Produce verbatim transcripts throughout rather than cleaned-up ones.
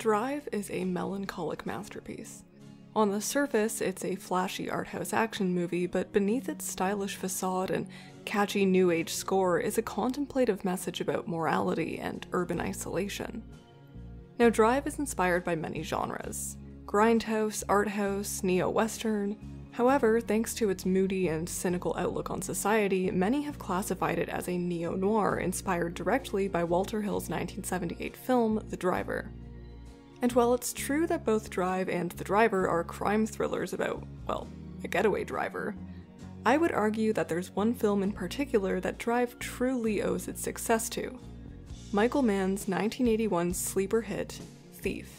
Drive is a melancholic masterpiece. On the surface, it's a flashy arthouse action movie, but beneath its stylish facade and catchy New Age score is a contemplative message about morality and urban isolation. Now, Drive is inspired by many genres: grindhouse, arthouse, neo-western. However, thanks to its moody and cynical outlook on society, many have classified it as a neo-noir inspired directly by Walter Hill's nineteen seventy-eight film, The Driver. And while it's true that both Drive and The Driver are crime thrillers about, well, a getaway driver, I would argue that there's one film in particular that Drive truly owes its success to: Michael Mann's nineteen eighty-one sleeper hit, Thief.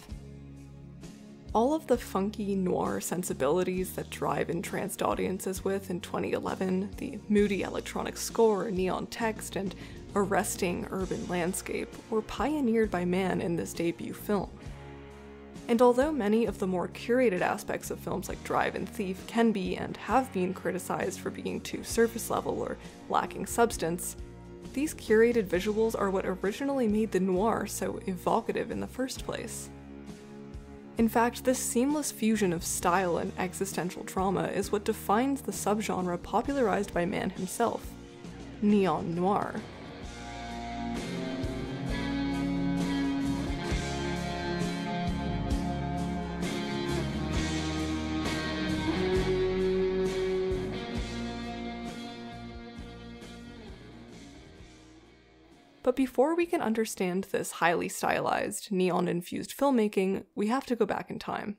All of the funky noir sensibilities that Drive entranced audiences with in twenty eleven, the moody electronic score, neon text, and arresting urban landscape, were pioneered by Mann in this debut film. And although many of the more curated aspects of films like Drive and Thief can be and have been criticized for being too surface level or lacking substance, these curated visuals are what originally made the noir so evocative in the first place. In fact, this seamless fusion of style and existential drama is what defines the subgenre popularized by Mann himself: neon noir. But before we can understand this highly stylized, neon-infused filmmaking, we have to go back in time.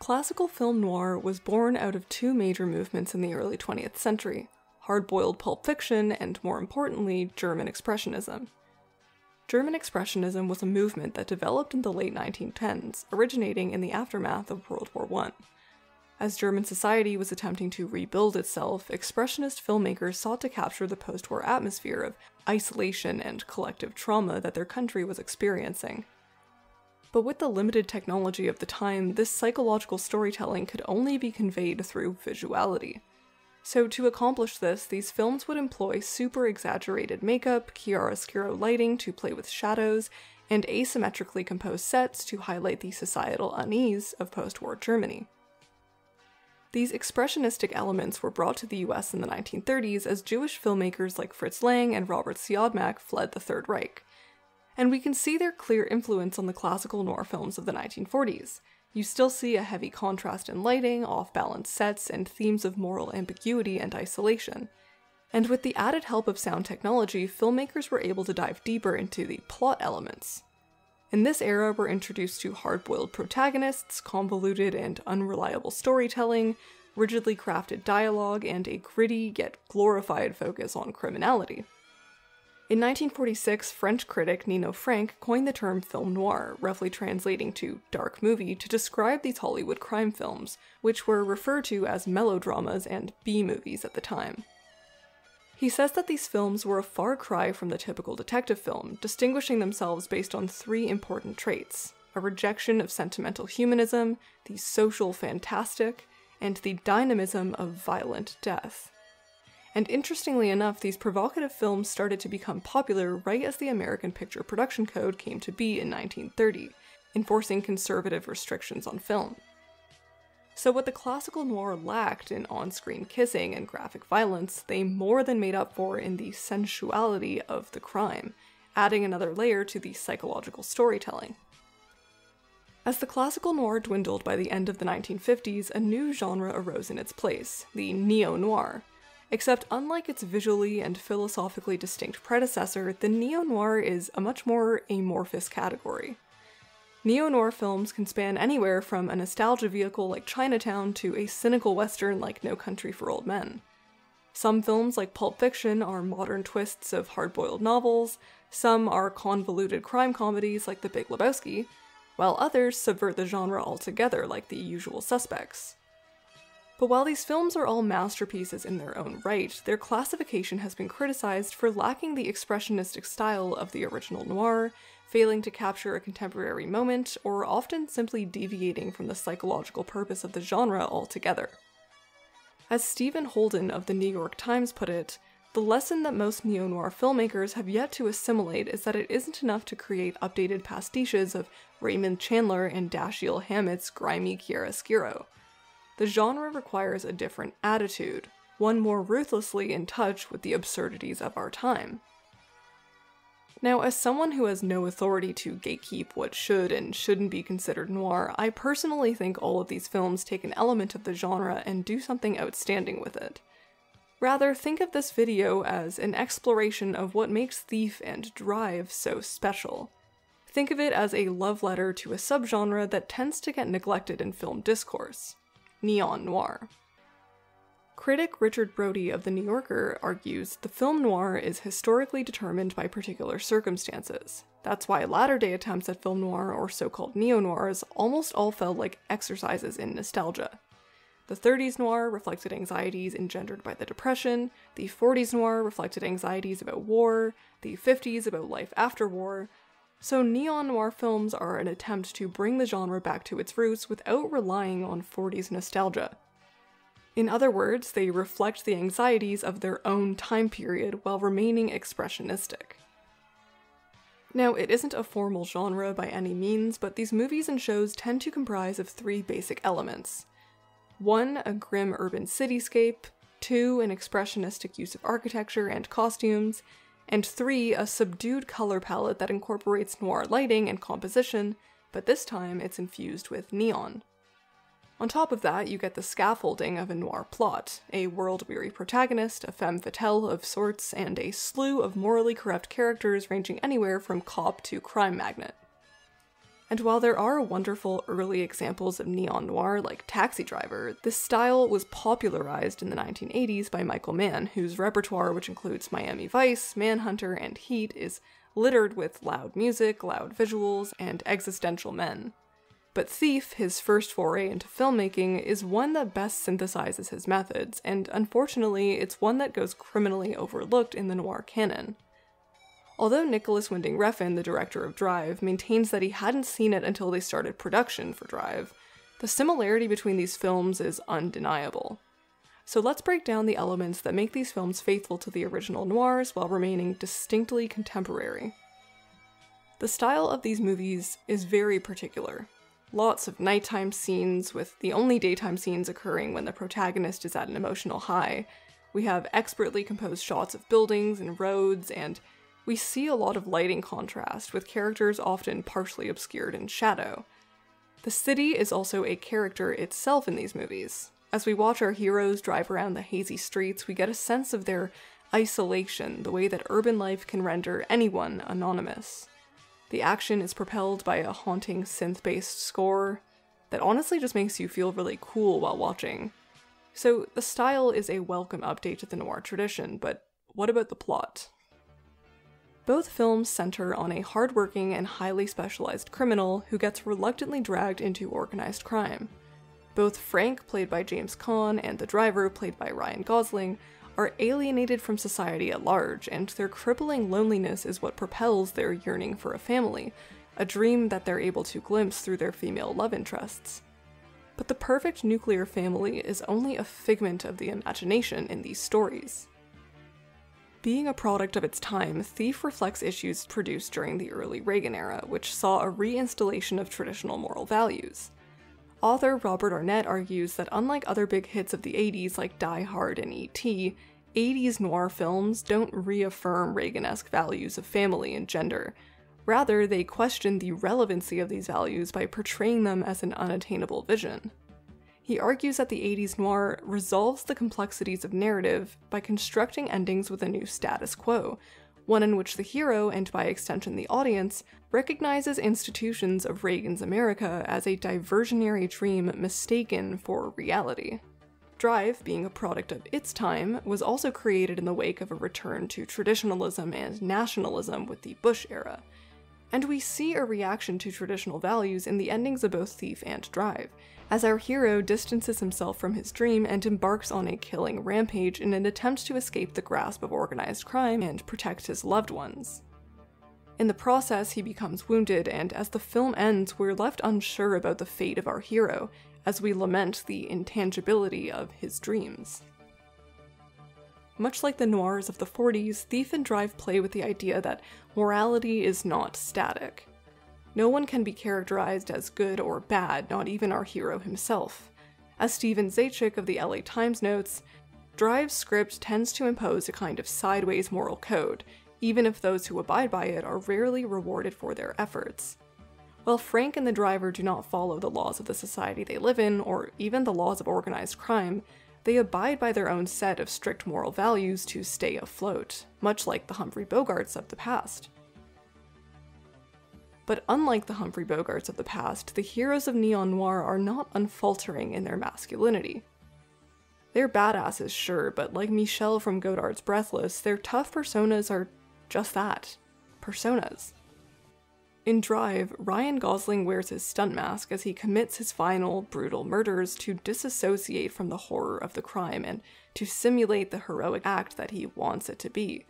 Classical film noir was born out of two major movements in the early twentieth century: hard-boiled Pulp Fiction and, more importantly, German Expressionism. German Expressionism was a movement that developed in the late nineteen tens, originating in the aftermath of World War One. As German society was attempting to rebuild itself, Expressionist filmmakers sought to capture the post-war atmosphere of isolation and collective trauma that their country was experiencing. But with the limited technology of the time, this psychological storytelling could only be conveyed through visuality. So to accomplish this, these films would employ super-exaggerated makeup, chiaroscuro lighting to play with shadows, and asymmetrically composed sets to highlight the societal unease of post-war Germany. These expressionistic elements were brought to the U S in the nineteen thirties as Jewish filmmakers like Fritz Lang and Robert Siodmak fled the Third Reich. And we can see their clear influence on the classical noir films of the nineteen forties. You still see a heavy contrast in lighting, off-balance sets, and themes of moral ambiguity and isolation. And with the added help of sound technology, filmmakers were able to dive deeper into the plot elements. In this era, we're introduced to hard-boiled protagonists, convoluted and unreliable storytelling, rigidly crafted dialogue, and a gritty yet glorified focus on criminality. In nineteen forty-six, French critic Nino Frank coined the term film noir, roughly translating to dark movie, to describe these Hollywood crime films, which were referred to as melodramas and B-movies at the time. He says that these films were a far cry from the typical detective film, distinguishing themselves based on three important traits: a rejection of sentimental humanism, the social fantastic, and the dynamism of violent death. And interestingly enough, these provocative films started to become popular right as the American Picture Production Code came to be in nineteen thirty, enforcing conservative restrictions on film. So what the classical noir lacked in on-screen kissing and graphic violence, they more than made up for in the sensuality of the crime, adding another layer to the psychological storytelling. As the classical noir dwindled by the end of the nineteen fifties, a new genre arose in its place, the neo-noir. Except unlike its visually and philosophically distinct predecessor, the neo-noir is a much more amorphous category. Neo-noir films can span anywhere from a nostalgia vehicle like Chinatown to a cynical western like No Country for Old Men. Some films, like Pulp Fiction, are modern twists of hard-boiled novels, some are convoluted crime comedies like The Big Lebowski, while others subvert the genre altogether like The Usual Suspects. But while these films are all masterpieces in their own right, their classification has been criticized for lacking the expressionistic style of the original noir, failing to capture a contemporary moment, or often simply deviating from the psychological purpose of the genre altogether. As Stephen Holden of the New York Times put it, The lesson that most neo-noir filmmakers have yet to assimilate is that it isn't enough to create updated pastiches of Raymond Chandler and Dashiell Hammett's grimy chiaroscuro. The genre requires a different attitude, one more ruthlessly in touch with the absurdities of our time. Now, as someone who has no authority to gatekeep what should and shouldn't be considered noir, I personally think all of these films take an element of the genre and do something outstanding with it. Rather, think of this video as an exploration of what makes Thief and Drive so special. Think of it as a love letter to a subgenre that tends to get neglected in film discourse: neon noir. Critic Richard Brody of The New Yorker argues the film noir is historically determined by particular circumstances. That's why latter-day attempts at film noir, or so-called neo-noirs, almost all felt like exercises in nostalgia. The thirties noir reflected anxieties engendered by the Depression, the forties noir reflected anxieties about war, the fifties about life after war. So neon noir films are an attempt to bring the genre back to its roots without relying on forties nostalgia. In other words, they reflect the anxieties of their own time period while remaining expressionistic. Now, it isn't a formal genre by any means, but these movies and shows tend to comprise of three basic elements. One, a grim urban cityscape. Two, an expressionistic use of architecture and costumes. And three, a subdued color palette that incorporates noir lighting and composition, but this time it's infused with neon. On top of that, you get the scaffolding of a noir plot, a world-weary protagonist, a femme fatale of sorts, and a slew of morally corrupt characters ranging anywhere from cop to crime magnate. And while there are wonderful early examples of neon noir like Taxi Driver, this style was popularized in the nineteen eighties by Michael Mann, whose repertoire, which includes Miami Vice, Manhunter, and Heat, is littered with loud music, loud visuals, and existential men. But Thief, his first foray into filmmaking, is one that best synthesizes his methods, and unfortunately, it's one that goes criminally overlooked in the noir canon. Although Nicholas Winding Refn, the director of Drive, maintains that he hadn't seen it until they started production for Drive, the similarity between these films is undeniable. So let's break down the elements that make these films faithful to the original noirs while remaining distinctly contemporary. The style of these movies is very particular. Lots of nighttime scenes, with the only daytime scenes occurring when the protagonist is at an emotional high. We have expertly composed shots of buildings and roads, and we see a lot of lighting contrast, with characters often partially obscured in shadow. The city is also a character itself in these movies. As we watch our heroes drive around the hazy streets, we get a sense of their isolation, the way that urban life can render anyone anonymous. The action is propelled by a haunting synth-based score that honestly just makes you feel really cool while watching. So the style is a welcome update to the noir tradition, but what about the plot? Both films center on a hardworking and highly specialized criminal who gets reluctantly dragged into organized crime. Both Frank, played by James Caan, and the driver, played by Ryan Gosling, are alienated from society at large, and their crippling loneliness is what propels their yearning for a family, a dream that they're able to glimpse through their female love interests. But the perfect nuclear family is only a figment of the imagination in these stories. Being a product of its time, Thief reflects issues produced during the early Reagan era, which saw a reinstallation of traditional moral values. Author Robert Arnett argues that unlike other big hits of the eighties like Die Hard and E T, eighties noir films don't reaffirm Reagan-esque values of family and gender. Rather, they question the relevancy of these values by portraying them as an unattainable vision. He argues that the eighties noir resolves the complexities of narrative by constructing endings with a new status quo, one in which the hero, and by extension the audience, recognizes institutions of Reagan's America as a diversionary dream mistaken for reality. Drive, being a product of its time, was also created in the wake of a return to traditionalism and nationalism with the Bush era. And we see a reaction to traditional values in the endings of both Thief and Drive, as our hero distances himself from his dream and embarks on a killing rampage in an attempt to escape the grasp of organized crime and protect his loved ones. In the process, he becomes wounded, and as the film ends, we're left unsure about the fate of our hero, as we lament the intangibility of his dreams. Much like the noirs of the forties, Thief and Drive play with the idea that morality is not static. No one can be characterized as good or bad, not even our hero himself. As Stephen Zajic of the L A Times notes, Drive's script tends to impose a kind of sideways moral code, even if those who abide by it are rarely rewarded for their efforts. While Frank and the driver do not follow the laws of the society they live in, or even the laws of organized crime, they abide by their own set of strict moral values to stay afloat, much like the Humphrey Bogarts of the past. But unlike the Humphrey Bogarts of the past, the heroes of neo-noir are not unfaltering in their masculinity. They're badasses, sure, but like Michel from Godard's Breathless, their tough personas are just that, personas. In Drive, Ryan Gosling wears his stunt mask as he commits his final, brutal murders to disassociate from the horror of the crime and to simulate the heroic act that he wants it to be.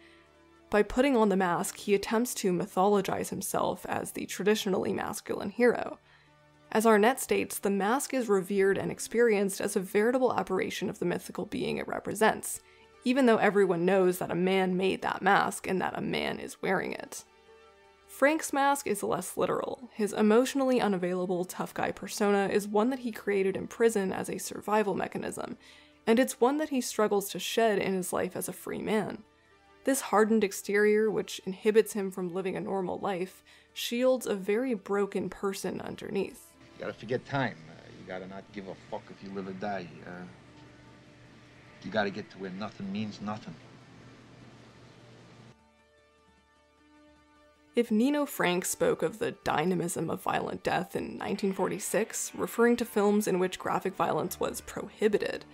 By putting on the mask, he attempts to mythologize himself as the traditionally masculine hero. As Arnett states, the mask is revered and experienced as a veritable aberration of the mythical being it represents, even though everyone knows that a man made that mask and that a man is wearing it. Frank's mask is less literal. His emotionally unavailable tough guy persona is one that he created in prison as a survival mechanism, and it's one that he struggles to shed in his life as a free man. This hardened exterior, which inhibits him from living a normal life, shields a very broken person underneath. You gotta forget time. Uh, you gotta not give a fuck if you live or die. Uh, you gotta get to where nothing means nothing. If Nino Frank spoke of the dynamism of violent death in nineteen forty-six, referring to films in which graphic violence was prohibited,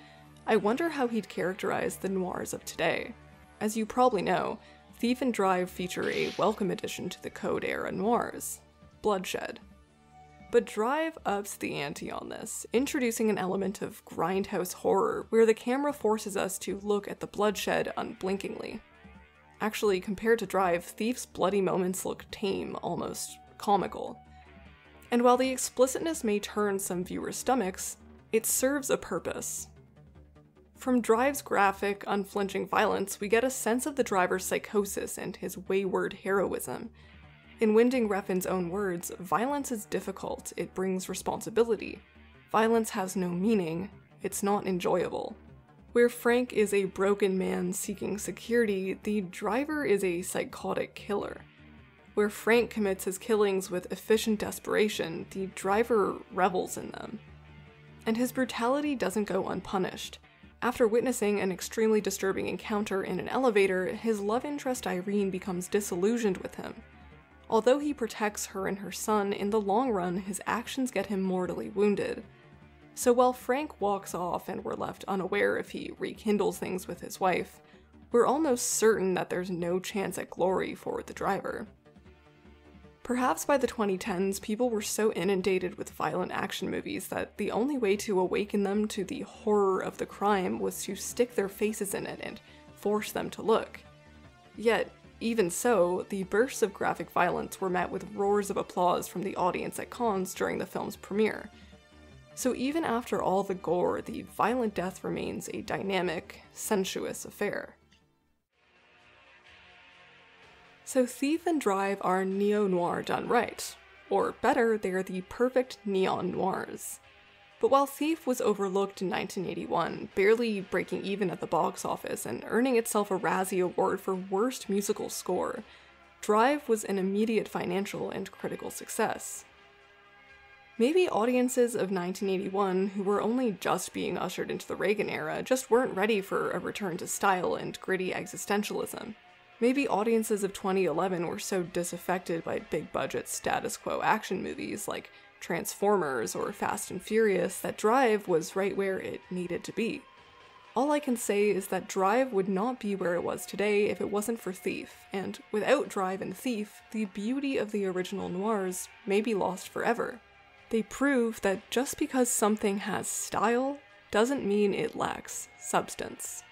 I wonder how he'd characterize the noirs of today. As you probably know, Thief and Drive feature a welcome addition to the Code-era noirs: bloodshed. But Drive ups the ante on this, introducing an element of grindhouse horror where the camera forces us to look at the bloodshed unblinkingly. Actually, compared to Drive, Thief's bloody moments look tame, almost comical. And while the explicitness may turn some viewers' stomachs, it serves a purpose. From Drive's graphic, unflinching violence, we get a sense of the driver's psychosis and his wayward heroism. In Winding Refn's own words, violence is difficult, it brings responsibility. Violence has no meaning, it's not enjoyable. Where Frank is a broken man seeking security, the driver is a psychotic killer. Where Frank commits his killings with efficient desperation, the driver revels in them. And his brutality doesn't go unpunished. After witnessing an extremely disturbing encounter in an elevator, his love interest Irene becomes disillusioned with him. Although he protects her and her son, in the long run, his actions get him mortally wounded. So while Frank walks off and we're left unaware if he rekindles things with his wife, we're almost certain that there's no chance at glory for the driver. Perhaps by the twenty tens, people were so inundated with violent action movies that the only way to awaken them to the horror of the crime was to stick their faces in it and force them to look. Yet, even so, the bursts of graphic violence were met with roars of applause from the audience at Cannes during the film's premiere. So even after all the gore, the violent death remains a dynamic, sensuous affair. So Thief and Drive are neo-noir done right. Or better, they are the perfect neo-noirs. But while Thief was overlooked in nineteen eighty-one, barely breaking even at the box office and earning itself a Razzie Award for Worst Musical Score, Drive was an immediate financial and critical success. Maybe audiences of nineteen eighty-one, who were only just being ushered into the Reagan era, just weren't ready for a return to style and gritty existentialism. Maybe audiences of twenty eleven were so disaffected by big-budget status quo action movies like Transformers or Fast and Furious that Drive was right where it needed to be. All I can say is that Drive would not be where it was today if it wasn't for Thief, and without Drive and Thief, the beauty of the original noirs may be lost forever. They prove that just because something has style doesn't mean it lacks substance.